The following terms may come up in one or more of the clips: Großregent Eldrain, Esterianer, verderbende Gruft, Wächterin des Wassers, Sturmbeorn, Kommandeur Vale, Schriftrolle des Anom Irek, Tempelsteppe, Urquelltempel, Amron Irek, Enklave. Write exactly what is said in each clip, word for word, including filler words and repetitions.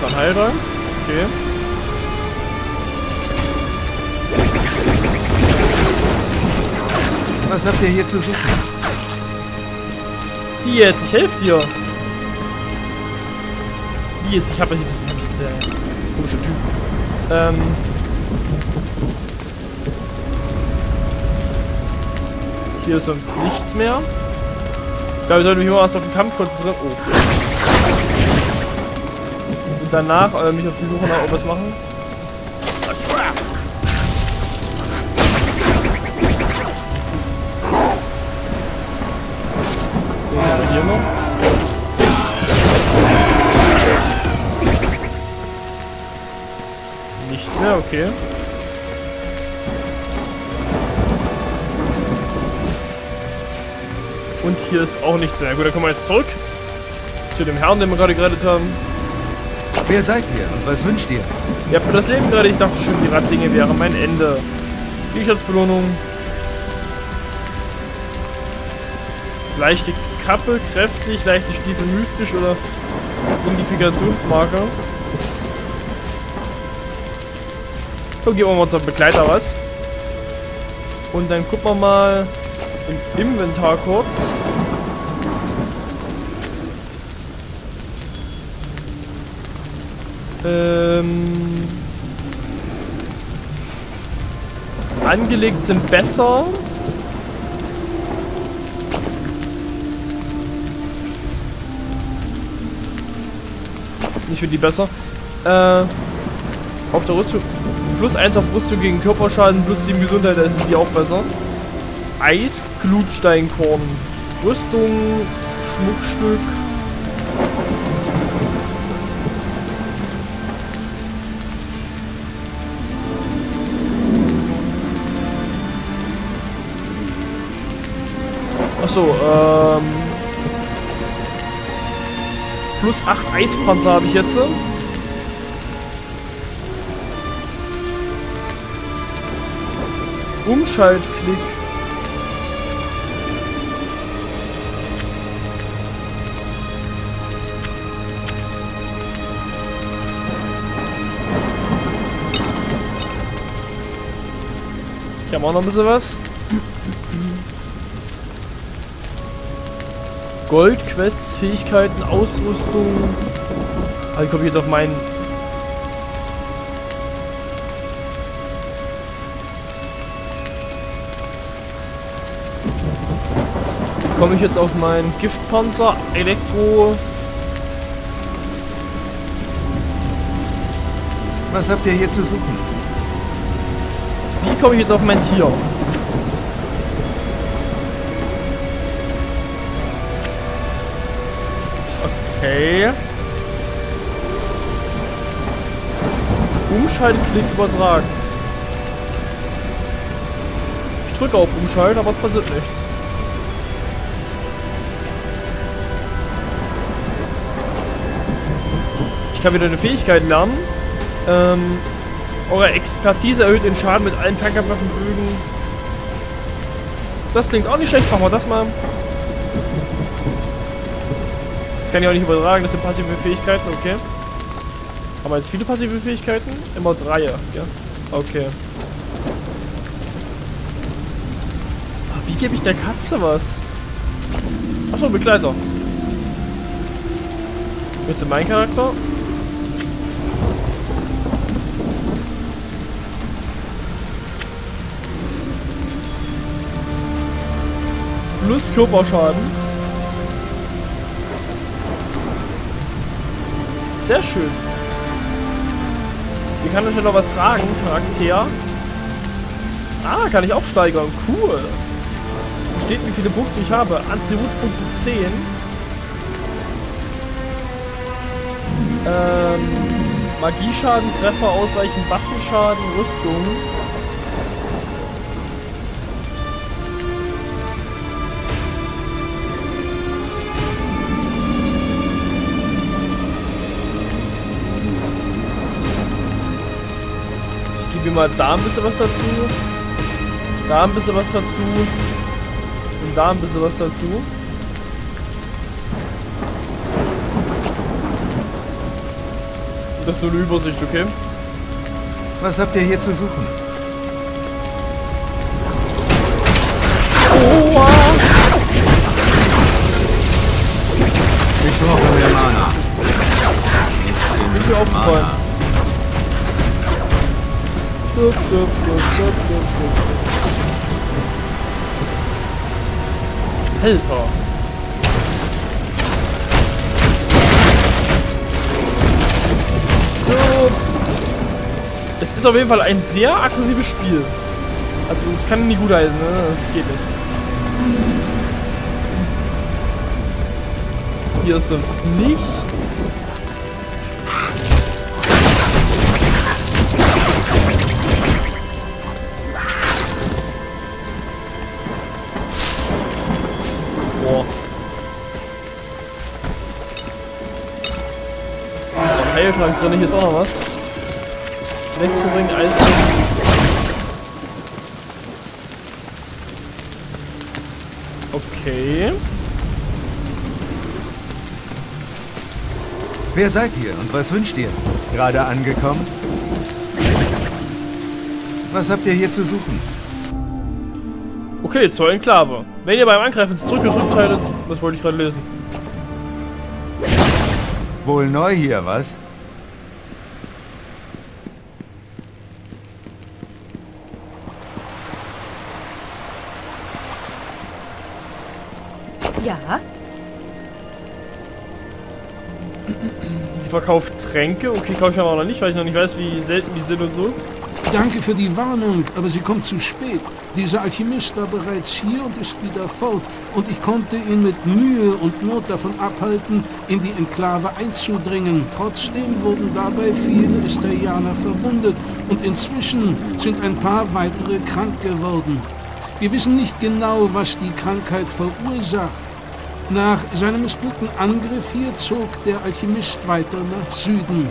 das an Halder. Okay. Was habt ihr hier zu suchen? Jetzt, ich helfe dir. Jetzt, ich habe hier diese komische Typ. Ähm. Hier ist sonst nichts mehr. Ich glaube, ich sollte mich immer erst auf den Kampf konzentrieren. Oh. Und danach äh, mich auf die Suche nach irgendwas machen. Nicht mehr, okay. Und hier ist auch nichts mehr. Gut, dann kommen wir jetzt zurück zu dem Herrn, den wir gerade gerettet haben. Wer seid ihr und was wünscht ihr? Ihr habt mir das Leben gerade. Ich dachte schon, die Rattlinge wären mein Ende. Die Schatzbelohnung. Leichte Kappe, kräftig, leichte Stiefel, mystisch oder Unifikationsmarke. So, geben wir mal unseren Begleiter was. Und dann gucken wir mal im Inventar kurz. Ähm... Angelegt sind besser. Ich finde die besser. Äh, auf der Rüstung. Plus eins auf Rüstung gegen Körperschaden, plus sieben Gesundheit, also die auch besser. Eis, Glutsteinkorn. Rüstung, Schmuckstück. Achso, ähm. Plus acht Eispanzer habe ich jetzt. Umschaltklick. Ich habe auch noch ein bisschen was. Goldquests, Fähigkeiten, Ausrüstung. Also ich komme hier doch meinen. Komme ich jetzt auf meinen Giftpanzer, Elektro. Was habt ihr hier zu suchen? Wie komme ich jetzt auf mein Tier? Okay. Umschaltklick übertragen. Ich drücke auf Umschalten, aber es passiert nichts. Ich kann wieder eine Fähigkeit lernen. Ähm, eure Expertise erhöht den Schaden mit allen Fernkampfwaffenbögen. Das klingt auch nicht schlecht, machen wir das mal. Das kann ich auch nicht übertragen, das sind passive Fähigkeiten, okay. Haben wir jetzt viele passive Fähigkeiten? Immer drei, ja. Okay. Ach, wie gebe ich der Katze was? Achso, Begleiter. Jetzt in mein Charakter. Plus Körperschaden. Sehr schön. Hier kann ich ja noch was tragen, Charakter. Ah, kann ich auch steigern. Cool. Hier steht, wie viele Punkte ich habe. Attributspunkte zehn. Ähm, Magieschaden, Treffer, Ausweichen, Waffenschaden, Rüstung. Mal da ein bisschen was dazu, da ein bisschen was dazu und da ein bisschen was dazu. Das ist so eine Übersicht, okay? Was habt ihr hier zu suchen? Oha! Ich brauche mehr Mana. Ich bin mir aufgefallen. Stirb, stirb, stirb, stirb, stirb, stirb. Alter! Es ist auf jeden Fall ein sehr aggressives Spiel. Also es kann nicht gut heißen, ne? Das geht nicht. Hier ist sonst nichts. Boah. Ein Heiltrank drin, hier ist auch noch was. Wechselring, Eis. Okay. Wer seid ihr und was wünscht ihr? Gerade angekommen? Was habt ihr hier zu suchen? Okay, zur Enklave. Wenn ihr beim Angreifen zurückgedrückt haltet, das wollte ich gerade lesen. Wohl neu hier, was? Ja. Sie verkauft Tränke. Okay, kaufe ich aber noch nicht, weil ich noch nicht weiß, wie selten die sind und so. Danke für die Warnung, aber sie kommt zu spät. Dieser Alchemist war bereits hier und ist wieder fort. Und ich konnte ihn mit Mühe und Not davon abhalten, in die Enklave einzudringen. Trotzdem wurden dabei viele Esterianer verwundet. Und inzwischen sind ein paar weitere krank geworden. Wir wissen nicht genau, was die Krankheit verursacht. Nach seinem missglückten Angriff hier zog der Alchemist weiter nach Süden,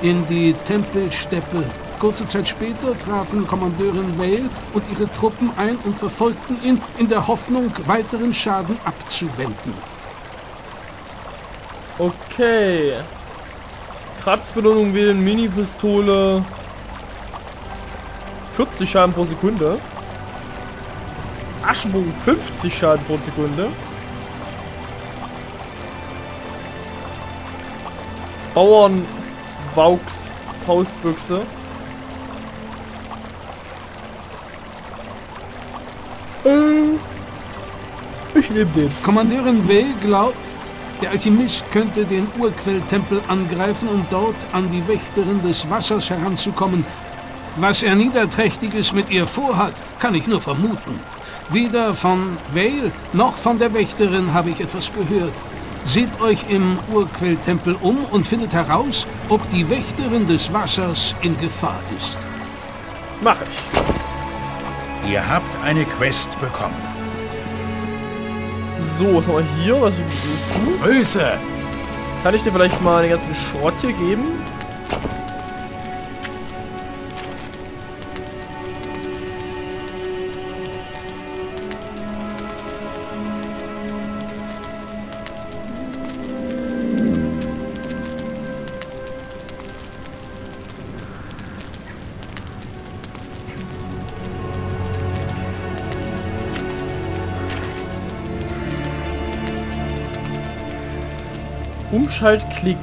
in die Tempelsteppe. Kurze Zeit später trafen Kommandeurin Vale und ihre Truppen ein und verfolgten ihn, in der Hoffnung, weiteren Schaden abzuwenden. Okay. Kratzbelohnung wählen, Mini-Pistole. vierzig Schaden pro Sekunde. Aschenbogen fünfzig Schaden pro Sekunde. Bauern Wauchs Faustbüchse. Äh, ich nehme den. Kommandeurin W. glaubt, der Alchemist könnte den Urquelltempel angreifen, um dort an die Wächterin des Wassers heranzukommen. Was er Niederträchtiges mit ihr vorhat, kann ich nur vermuten. Weder von Vale noch von der Wächterin habe ich etwas gehört. Seht euch im Urquelltempel um und findet heraus, ob die Wächterin des Wassers in Gefahr ist. Mach ich. Ihr habt eine Quest bekommen. So, was haben wir hier? Was ist Grüße! Kann ich dir vielleicht mal den ganzen Schrott hier geben? Umschalt-Klick.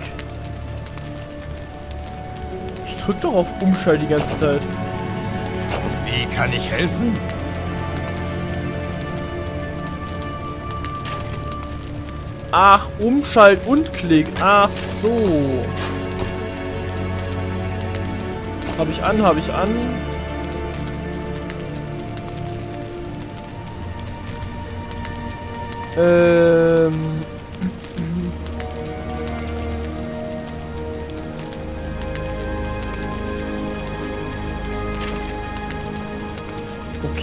Ich drück doch auf Umschalt die ganze Zeit. Wie kann ich helfen? Ach, Umschalt und Klick. Ach so. Hab ich an, hab ich an. Ähm...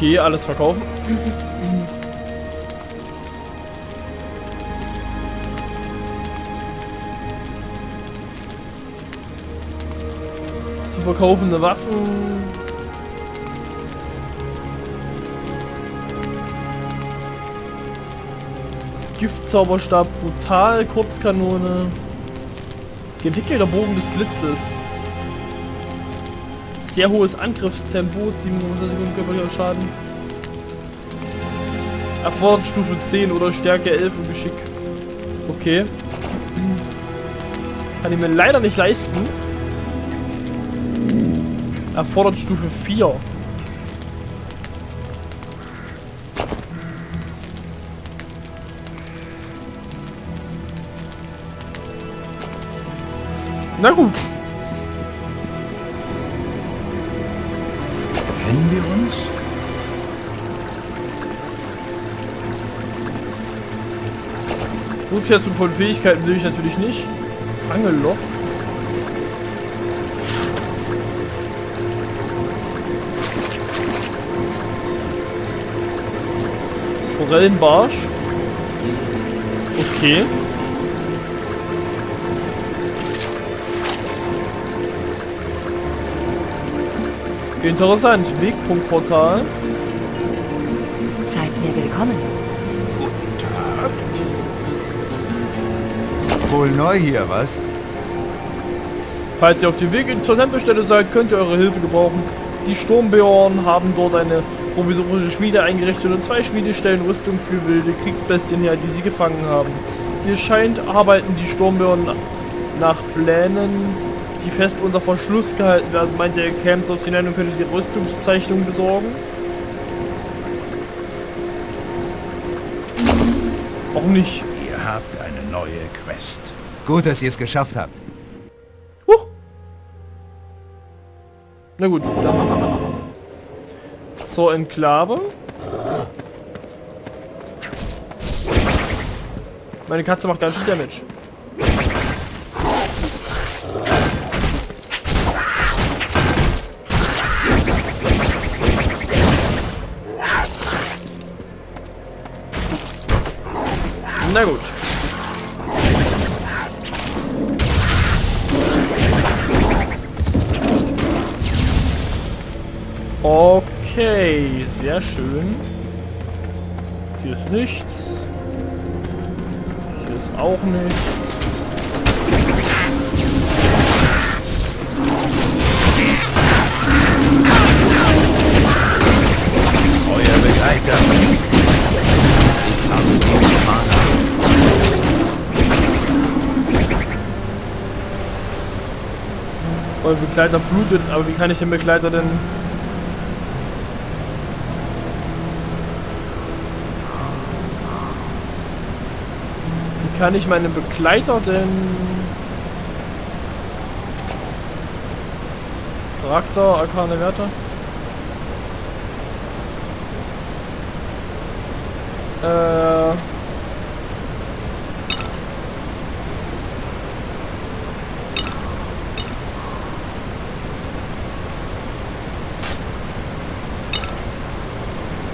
Okay, alles verkaufen. Zu verkaufende Waffen. Giftzauberstab, brutal, Kurzkanone. Gehäkelter Bogen des Blitzes. Sehr hohes Angriffstempo, siebenundzwanzig Sekunden körperlicher Schaden. Erfordert Stufe zehn oder Stärke elf und Geschick. Okay. Kann ich mir leider nicht leisten. Erfordert Stufe vier. Na gut. Kennen wir uns? Rückkehr von Fähigkeiten will ich natürlich nicht. Angelloch. Forellenbarsch. Okay. Interessant. Wegpunktportal. Seid mir willkommen. Guten Tag. Wohl neu hier, was? Falls ihr auf dem Weg zur Tempelstätte seid, könnt ihr eure Hilfe gebrauchen. Die Sturmbeorn haben dort eine provisorische Schmiede eingerichtet und zwei Schmiede stellen Rüstung für wilde Kriegsbestien her, die sie gefangen haben. Hier scheint, arbeiten die Sturmbeorn nach Plänen, die fest unter Verschluss gehalten werden. Meint ihr, ihr kämpft dort hinein und könntet die Rüstungszeichnung besorgen? Auch nicht. Ihr habt eine neue Quest. Gut, dass ihr es geschafft habt. Huh. Na gut. Zur Enklave. Meine Katze macht ganz schön Damage. Na gut. Okay, sehr schön. Hier ist nichts. Hier ist auch nichts. Euer Begleiter blutet, aber wie kann ich den Begleiter denn? Wie kann ich meinen Begleiter denn? Charakter, arkane Werte. Äh.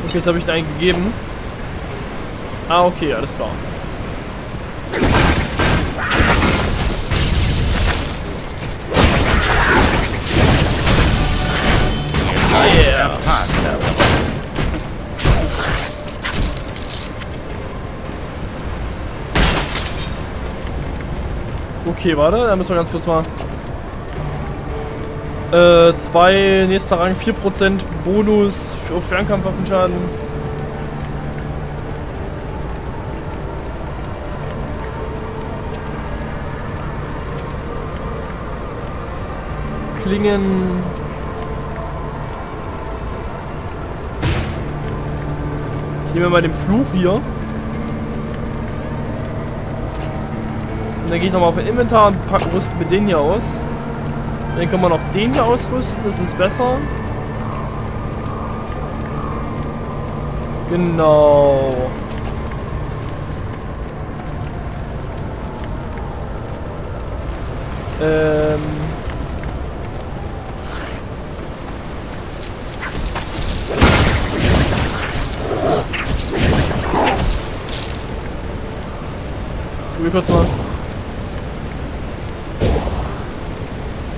Okay, jetzt habe ich da einen gegeben. Ah, okay, alles klar. Yeah. Okay, warte, da müssen wir ganz kurz mal... Äh, zwei, nächster Rang, vier Prozent Bonus für Fernkampfwaffenschaden. Klingen. Ich nehme mal den Fluch hier. Und dann gehe ich nochmal auf den Inventar und packe Rüsten mit denen hier aus. Dann kann man auch den hier ausrüsten, das ist besser. Genau. Ähm. Probier kurz mal.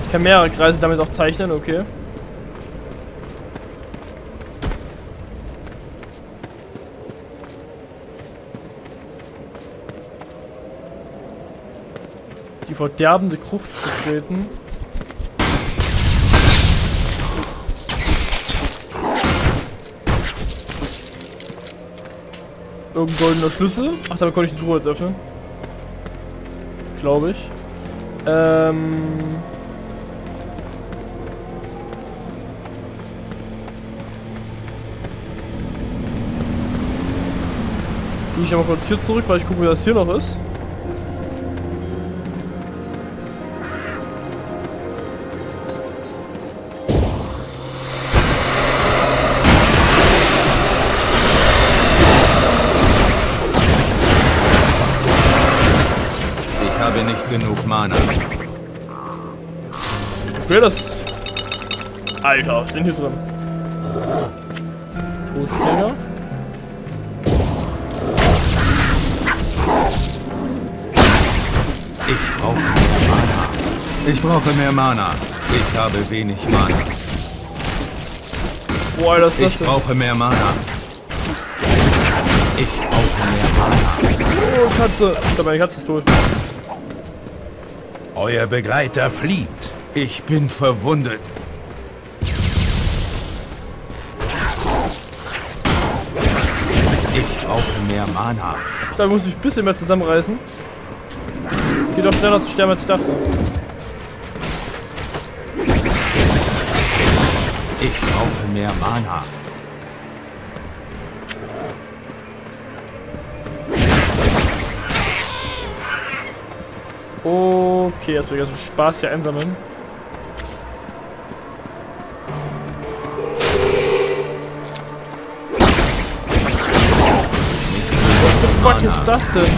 Ich kann mehrere Kreise damit auch zeichnen, okay. Die verderbende Gruft betreten. Irgendein goldener Schlüssel. Ach, damit konnte ich die Truhe jetzt öffnen. Glaube ich. Ähm... Gehe ich aber kurz hier zurück, weil ich gucke, wie das hier noch ist. Genug Mana. Okay, das... Alter, was sind hier drin? Todstänger. Ich brauche mehr Mana. Ich brauche mehr Mana. Ich habe wenig Mana. Boah, das ist das denn? Ich brauche mehr Mana. Ich brauche mehr Mana. Oh, Katze. Ich glaube, meine Katze ist tot. Euer Begleiter flieht. Ich bin verwundet. Ich brauche mehr Mana. Da muss ich ein bisschen mehr zusammenreißen. Geht doch schneller zu sterben, als ich dachte. Ich brauche mehr Mana. Okay, jetzt will ich also Spaß hier einsammeln. Was fuck ist das denn?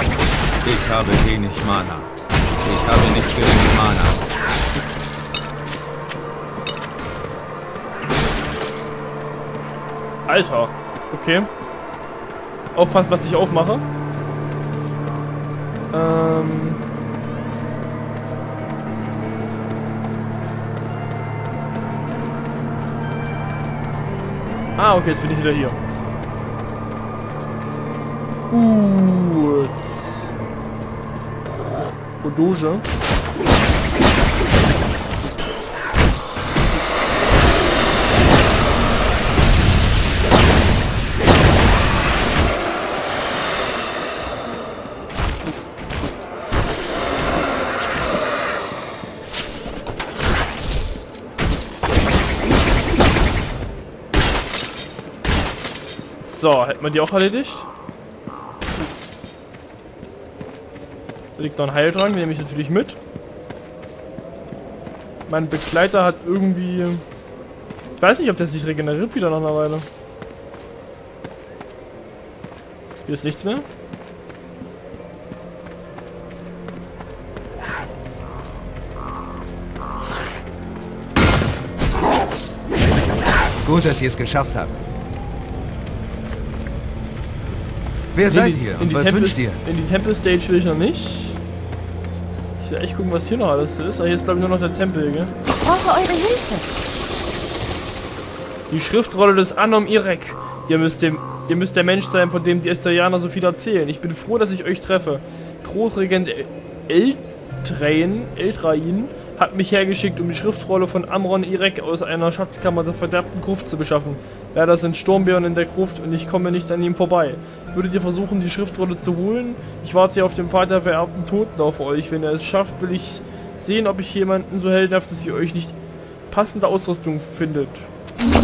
Ich habe wenig Mana. Ich habe nicht genug Mana. Alter, okay. Aufpassen, was ich aufmache. Ähm... Ah, okay, jetzt bin ich wieder hier. Gut. Odoge. So, hätten wir die auch erledigt. Da liegt noch ein Heiltrank, nehme ich natürlich mit. Mein Begleiter hat irgendwie... Ich weiß nicht, ob der sich regeneriert wieder nach einer Weile. Hier ist nichts mehr. Gut, dass ihr es geschafft habt. Wer in seid die, ihr? Und was Tempel wünscht ihr? In die Tempel-Stage will ich noch nicht. Ich will echt gucken, was hier noch alles ist. Aber hier ist, glaube ich, nur noch der Tempel, gell? Ich brauche eure Hilfe. Die Schriftrolle des Anom Irek. Ihr müsst, dem, ihr müsst der Mensch sein, von dem die Esterianer so viel erzählen. Ich bin froh, dass ich euch treffe. Großregent Eldrain, Eldrain hat mich hergeschickt, um die Schriftrolle von Amron Irek aus einer Schatzkammer der verderbten Gruft zu beschaffen. Leider sind Sturmbeorn in der Gruft und ich komme nicht an ihm vorbei. Würdet ihr versuchen, die Schriftrolle zu holen? Ich warte hier auf dem Vater vererbten Toten auf euch. Wenn er es schafft, will ich sehen, ob ich jemanden so helfen darf, dass ihr euch nicht passende Ausrüstung findet.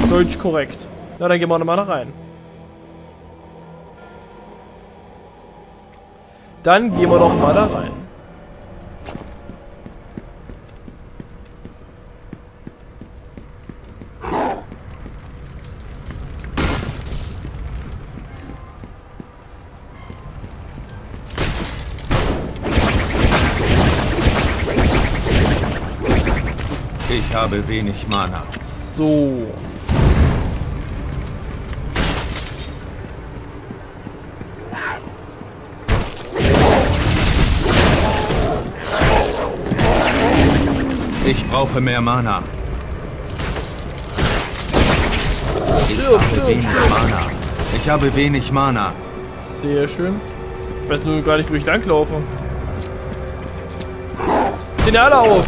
Deutsch korrekt. Na, dann gehen wir nochmal rein. Dann gehen wir doch mal da rein. Ich habe wenig Mana. So. Ich brauche mehr Mana. Ich stimmt, habe stimmt, wenig stimmt. Mana. Ich habe wenig Mana. Sehr schön. Ich weiß nur gar nicht, wo ich langlaufe. Sind alle auf!